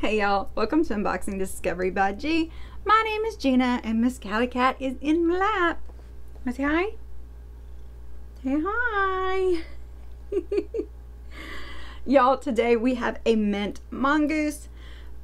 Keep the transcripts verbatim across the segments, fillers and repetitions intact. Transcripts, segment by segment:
Hey y'all, welcome to Unboxing Discovery by G. My name is Gina and Miss Callie Cat is in my lap. Wanna say hi? Say hi. Y'all, today we have a mint mongoose.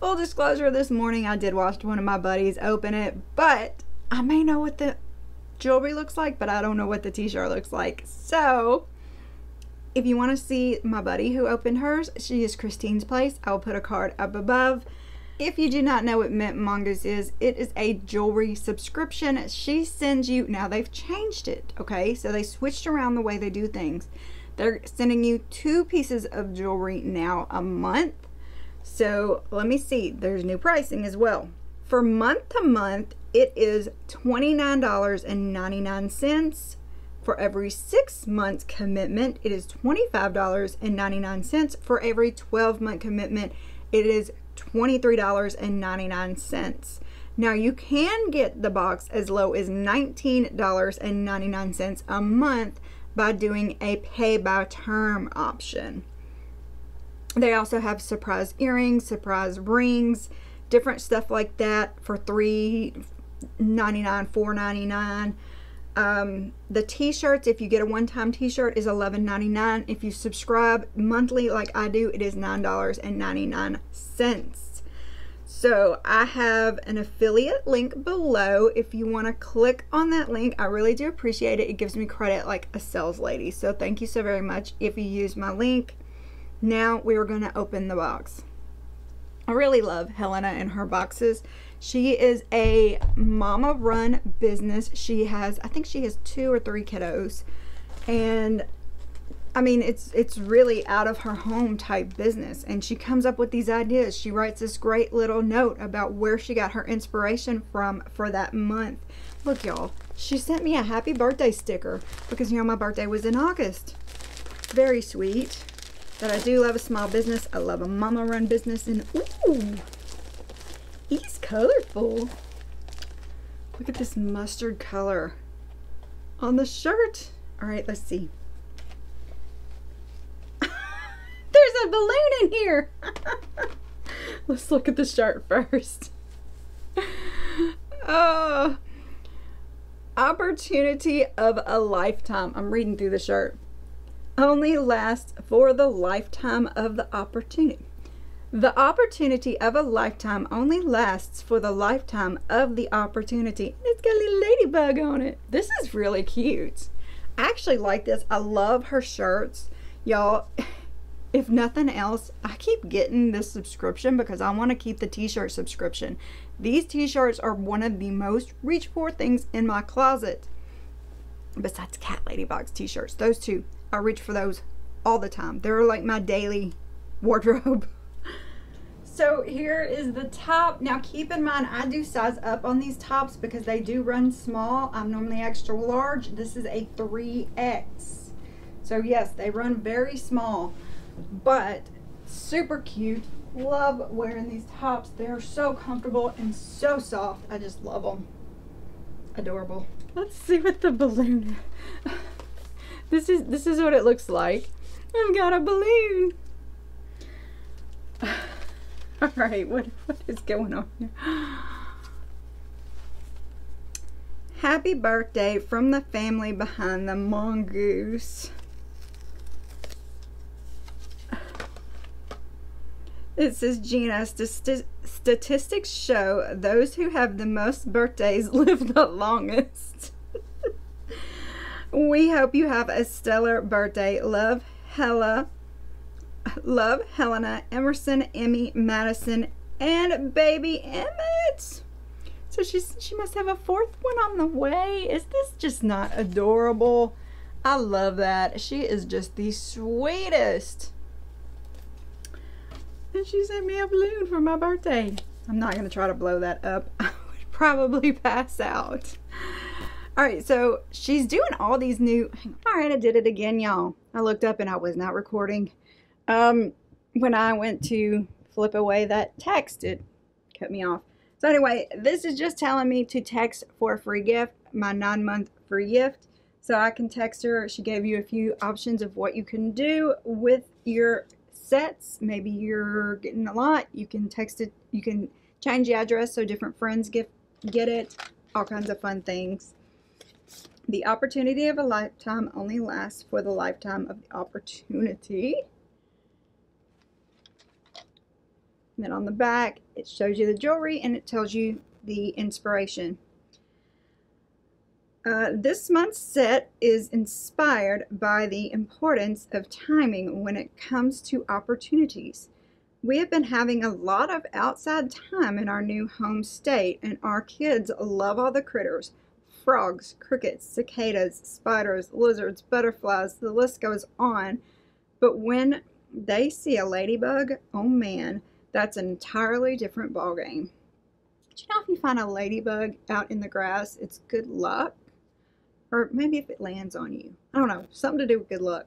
Full disclosure, this morning I did watch one of my buddies open it, but I may know what the jewelry looks like, but I don't know what the t-shirt looks like. So if you want to see my buddy who opened hers, she is Christine's Place. I'll put a card up above. If you do not know what mintMONGOOSE is, it is a jewelry subscription. She sends you, now they've changed it, okay? So they switched around the way they do things. They're sending you two pieces of jewelry now a month. So let me see, there's new pricing as well. For month to month, it is twenty-nine ninety-nine. For every six months commitment, it is twenty-five ninety-nine. For every twelve month commitment, it is twenty-three ninety-nine. Now you can get the box as low as nineteen ninety-nine a month by doing a pay by term option. They also have surprise earrings, surprise rings, different stuff like that for three ninety-nine, four ninety-nine. Um, the t-shirts, if you get a one-time t-shirt, is eleven ninety-nine. If you subscribe monthly like I do, it is nine ninety-nine. So I have an affiliate link below. If you want to click on that link, I really do appreciate it. It gives me credit like a sales lady. So thank you so very much if you use my link. Now we are going to open the box. I really love Helena and her boxes. She is a mama run business. She has, I think she has two or three kiddos, and I mean it's it's really out of her home type business, and she comes up with these ideas. She writes this great little note about where she got her inspiration from for that month. Look y'all, she sent me a happy birthday sticker because you know my birthday was in August. Very sweet. But I do love a small business. I love a mama run business, and ooh, he's colorful. Look at this mustard color on the shirt. All right, let's see. There's a balloon in here. Let's look at the shirt first. Oh, opportunity of a lifetime. I'm reading through the shirt. Only lasts for the lifetime of the opportunity. The opportunity of a lifetime only lasts for the lifetime of the opportunity. It's got a little ladybug on it. This is really cute. I actually like this. I love her shirts. Y'all, if nothing else, I keep getting this subscription because I want to keep the t-shirt subscription. These t-shirts are one of the most reach for things in my closet. Besides cat ladybugs t-shirts, those two. I reach for those all the time. They're like my daily wardrobe. So here is the top. Now keep in mind, I do size up on these tops because they do run small. I'm normally extra large. This is a three X. So yes, they run very small, but super cute. Love wearing these tops. They're so comfortable and so soft. I just love them. Adorable. Let's see what the balloon is. This is, this is what it looks like. I've got a balloon. All right, what, what is going on here? Happy birthday from the family behind the mongoose. It says, Gina, st statistics show those who have the most birthdays live the longest. We hope you have a stellar birthday. Love, Hella. Love, Helena, Emerson, Emmy, Madison, and baby Emmett. So she's, she must have a fourth one on the way. Is this just not adorable? I love that. She is just the sweetest. And she sent me a balloon for my birthday. I'm not going to try to blow that up. I would probably pass out. All right, so she's doing all these new... All right, I did it again, y'all. I looked up and I was not recording. Um, when I went to flip away that text, it cut me off. So anyway, this is just telling me to text for a free gift, my nine month free gift. So I can text her. She gave you a few options of what you can do with your sets. Maybe you're getting a lot. You can text it. You can change the address so different friends get, get it. All kinds of fun things. The opportunity of a lifetime only lasts for the lifetime of the opportunity. And then on the back, it shows you the jewelry and it tells you the inspiration. Uh, this month's set is inspired by the importance of timing when it comes to opportunities. We have been having a lot of outside time in our new home state, and our kids love all the critters. Frogs, crickets, cicadas, spiders, lizards, butterflies, the list goes on. But when they see a ladybug, oh man, that's an entirely different ballgame. Do you know if you find a ladybug out in the grass, it's good luck? Or maybe if it lands on you. I don't know, something to do with good luck.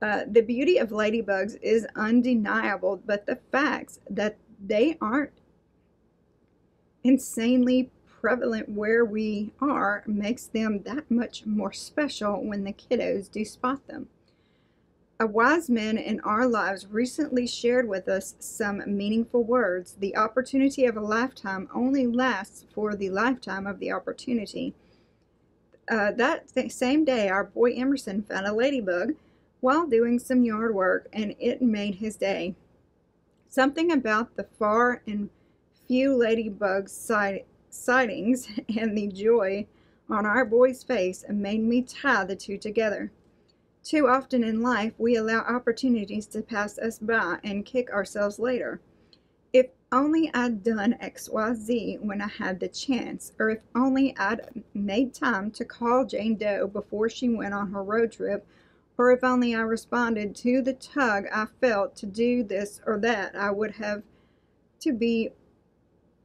Uh, the beauty of ladybugs is undeniable, but the facts that they aren't insanely prevalent where we are makes them that much more special when the kiddos do spot them. A wise man in our lives recently shared with us some meaningful words. The opportunity of a lifetime only lasts for the lifetime of the opportunity. Uh, that th- same day, our boy Emerson found a ladybug while doing some yard work, and it made his day. Something about the far and few ladybug sight- sightings and the joy on our boy's face made me tie the two together. Too often in life, we allow opportunities to pass us by and kick ourselves later. If only I'd done X Y Z when I had the chance, or if only I'd made time to call Jane Doe before she went on her road trip, or if only I responded to the tug I felt to do this or that, I would have to be,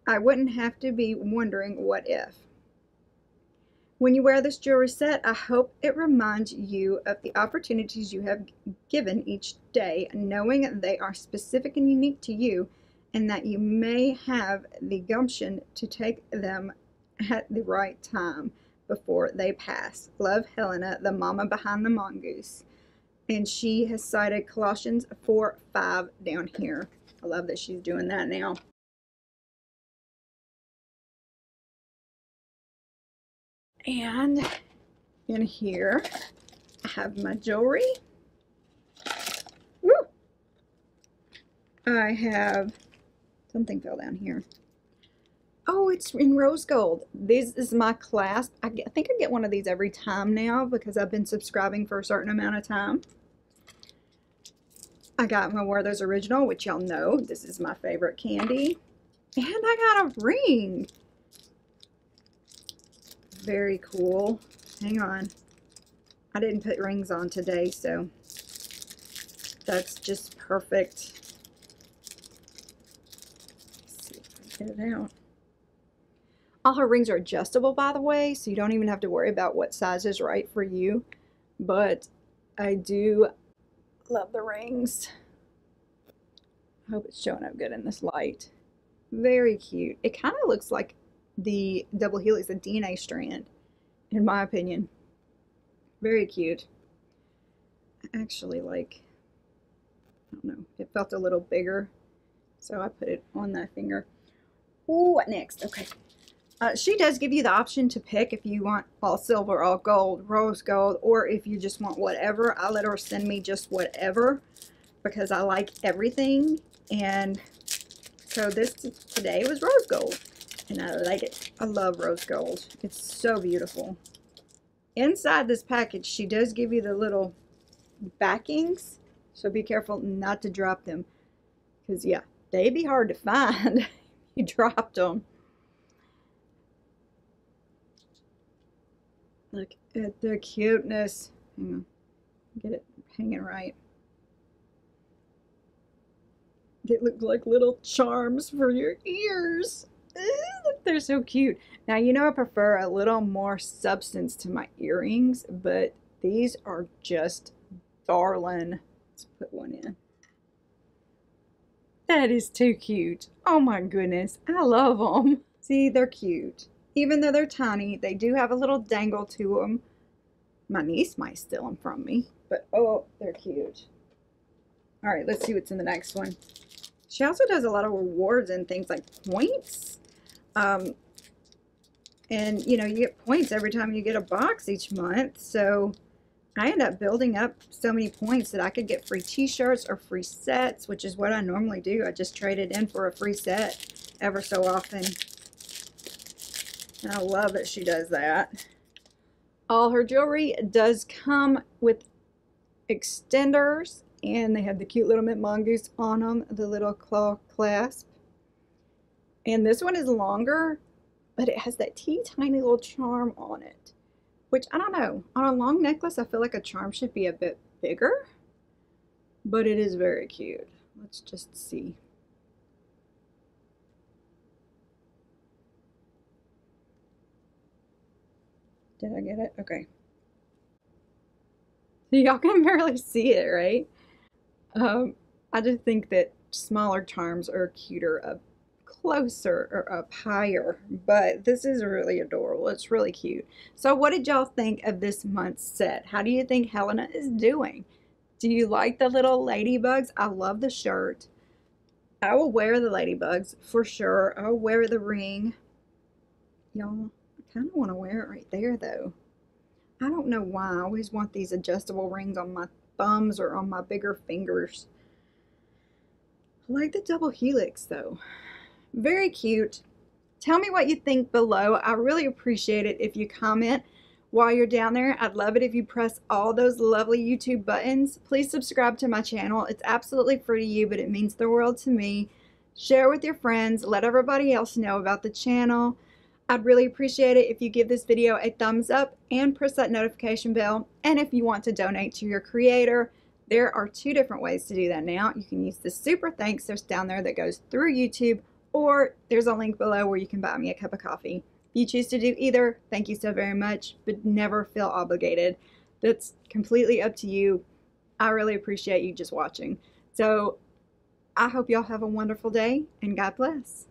I wouldn't have to be wondering what if. When you wear this jewelry set, I hope it reminds you of the opportunities you have given each day, knowing they are specific and unique to you, and that you may have the gumption to take them at the right time before they pass. Love, Helena, the mama behind the mongoose. And she has cited Colossians four five down here. I love that she's doing that now. And in here, I have my jewelry. Woo! I have, something fell down here. Oh, it's in rose gold. This is my clasp. I, get, I think I get one of these every time now because I've been subscribing for a certain amount of time. I got my Werther's Original, which y'all know. This is my favorite candy. And I got a ring. Very cool. Hang on. I didn't put rings on today, so that's just perfect. Let's see if I can get it out. All her rings are adjustable, by the way, so you don't even have to worry about what size is right for you. But I do love the rings. I hope it's showing up good in this light. Very cute. It kind of looks like the double helix, the D N A strand, in my opinion. Very cute. Actually, like, I don't know, it felt a little bigger, so I put it on that finger. Ooh, what next? Okay. Uh, she does give you the option to pick if you want all silver, all gold, rose gold, or if you just want whatever. I let her send me just whatever because I like everything. And so this today was rose gold. And I like it. I love rose gold. It's so beautiful. Inside this package, she does give you the little backings. So be careful not to drop them. Because, yeah, they'd be hard to find if you dropped them. Look at the cuteness. Hang on. Get it hanging right. They look like little charms for your ears. They're so cute. Now, you know, I prefer a little more substance to my earrings, but these are just darling. Let's put one in. That is too cute. Oh my goodness. I love them. See, they're cute. Even though they're tiny, they do have a little dangle to them. My niece might steal them from me, but oh, they're cute. All right, let's see what's in the next one. She also does a lot of rewards and things like points. Um, and, you know, you get points every time you get a box each month. So I end up building up so many points that I could get free t-shirts or free sets, which is what I normally do. I just trade it in for a free set ever so often. And I love that she does that. All her jewelry does come with extenders, and they have the cute little mintMONGOOSE on them, the little claw clasp. And this one is longer, but it has that teeny tiny little charm on it, which I don't know. On a long necklace, I feel like a charm should be a bit bigger, but it is very cute. Let's just see. Did I get it? Okay. Y'all can barely see it, right? Um, I just think that smaller charms are cuter up closer or up higher, but this is really adorable. It's really cute. So what did y'all think of this month's set? How do you think Helena is doing? Do you like the little ladybugs? I love the shirt. I will wear the ladybugs for sure. I'll wear the ring. Y'all, I kind of want to wear it right there though. I don't know why. I always want these adjustable rings on my thumbs or on my bigger fingers. I like the double helix though. Very cute. Tell me what you think below. I really appreciate it if you comment while you're down there. I'd love it if you press all those lovely YouTube buttons. Please subscribe to my channel. It's absolutely free to you, but it means the world to me. Share with your friends. Let everybody else know about the channel. I'd really appreciate it if you give this video a thumbs up and press that notification bell. And if you want to donate to your creator, there are two different ways to do that now. You can use the super thanks that's down there that goes through YouTube, or there's a link below where you can buy me a cup of coffee. If you choose to do either, thank you so very much, but never feel obligated. That's completely up to you. I really appreciate you just watching. So I hope y'all have a wonderful day, and God bless.